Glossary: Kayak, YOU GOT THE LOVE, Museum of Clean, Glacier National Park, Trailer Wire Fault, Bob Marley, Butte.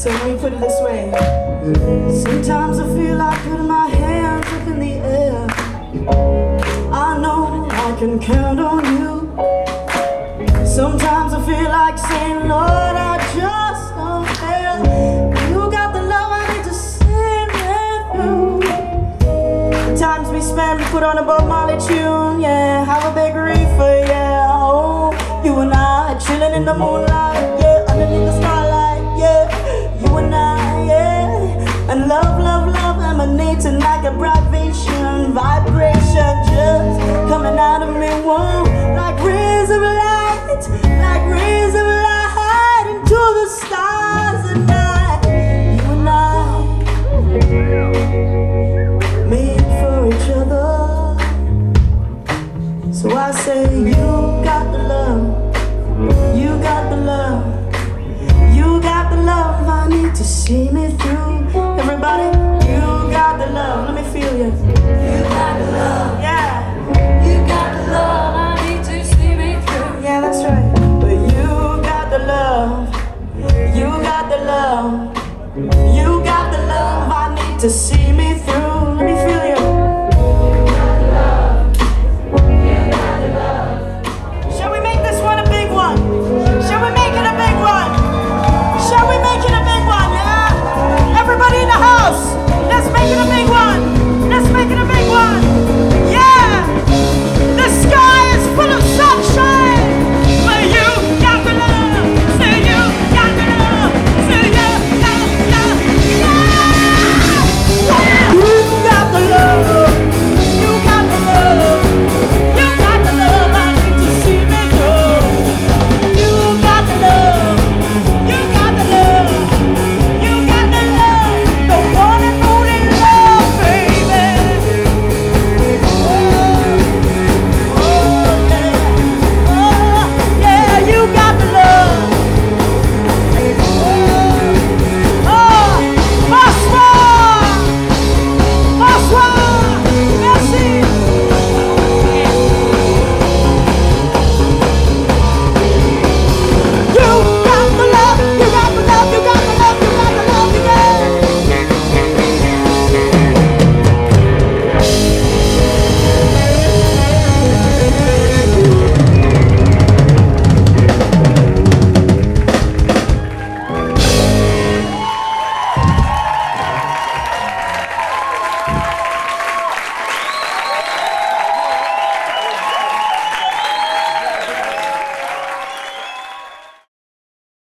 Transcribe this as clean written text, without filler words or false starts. So let me put it this way. Sometimes I feel like putting my hands up in the air. I know I can count on you. Sometimes I feel like saying, Lord, I just don't care. You got the love I need to sing with you. The times we spend, we put on a Bob Marley tune, yeah. Have a big reefer, yeah. Oh, you and I chilling in the moonlight, yeah. Underneath the starlight, yeah. You and I, yeah. And love, love, love emanating like a vibration just coming out of me, whoa. Like rays of light, like rays of light into the stars at night. You and I made for each other. So I say, you got the love, you got the love, you got the love I need to see me through. Everybody, you got the love, let me feel you. You got the love I need to see.